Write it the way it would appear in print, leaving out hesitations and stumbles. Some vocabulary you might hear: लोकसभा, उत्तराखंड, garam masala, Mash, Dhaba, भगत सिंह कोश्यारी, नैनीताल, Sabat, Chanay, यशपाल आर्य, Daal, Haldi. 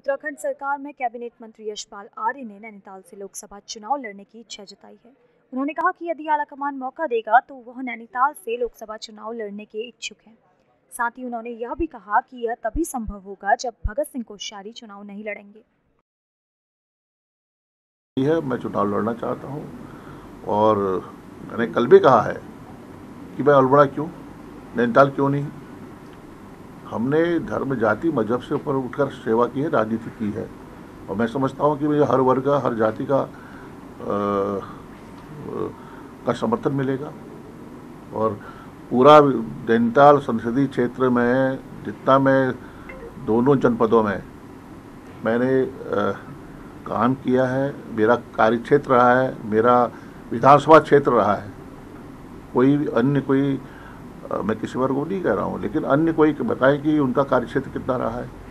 उत्तराखंड सरकार में कैबिनेट मंत्री यशपाल आर्य ने नैनीताल से लोकसभा चुनाव लड़ने की इच्छा जताई है। उन्होंने कहा कि यदि आलाकमान मौका देगा तो वह नैनीताल से लोकसभा चुनाव लड़ने के इच्छुक हैं। साथ ही उन्होंने यह भी कहा कि यह तभी संभव होगा जब भगत सिंह कोश्यारी चुनाव नहीं लड़ेंगे। मैं चुनाव लड़ना चाहता हूँ और मैंने कल भी कहा है कि भाई अल्बड़ा क्यों, नैनीताल क्यों नहीं। हमने धर्म, जाति, मजहब से ऊपर उठकर सेवा की है, राजनीति की है और मैं समझता हूँ कि मुझे हर वर्ग का, हर जाति का समर्थन मिलेगा। और पूरा नैनीताल संसदीय क्षेत्र में जितना मैं दोनों जनपदों में मैंने काम किया है, मेरा कार्य क्षेत्र रहा है, मेरा विधानसभा क्षेत्र रहा है। मैं किसी वर्ग को नहीं कह रहा हूँ, लेकिन अन्य कोई बताएं कि उनका कार्यक्षेत्र कितना रहा है।